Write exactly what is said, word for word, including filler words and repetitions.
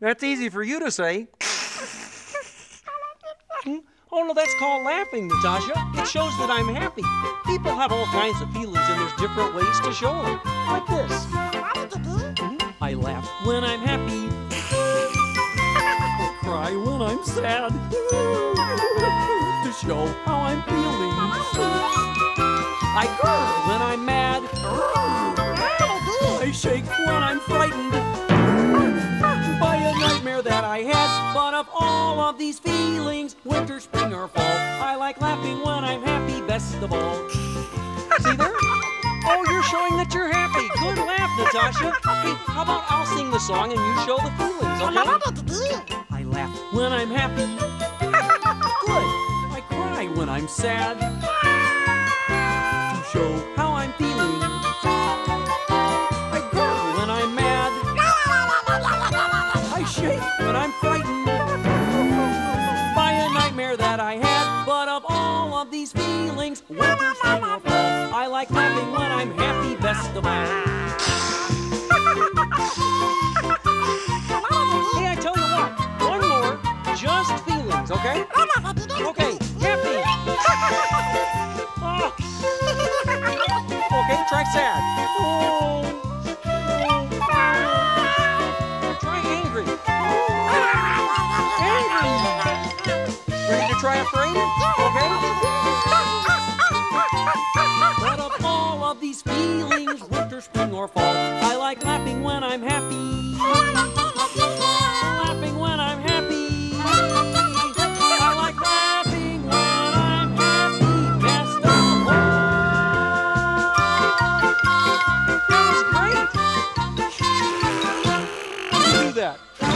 That's easy for you to say. Oh, no, that's called laughing, Natasha. It shows that I'm happy. People have all kinds of feelings, and there's different ways to show them. Like this. I laugh when I'm happy. I cry when I'm sad. To show how I'm feeling. I curl when I'm mad. I shake when I'm frightened. That I had, but of all of these feelings, winter, spring, or fall, I like laughing when I'm happy best of all. See there? Oh, you're showing that you're happy. Good laugh, Natasha. Okay, how about I'll sing the song and you show the feelings, okay? I laugh when I'm happy. Good. I cry when I'm sad. To show how I'm feeling. I grow when I'm mad. I shake when I'm frightened by a nightmare that I had. But of all of these feelings, winter, spring, or fall, I like laughing when I'm happy best of all. Hey, I tell you what, one more, just feelings, okay? Okay, happy. Oh. Okay, try sad. Oh. Ready to try afraid? Okay? But of all of these feelings, winter, spring, or fall, I like laughing when I'm happy. Laughing when I'm happy. I like laughing when I'm happy. Best of all. That was great. Let's do that.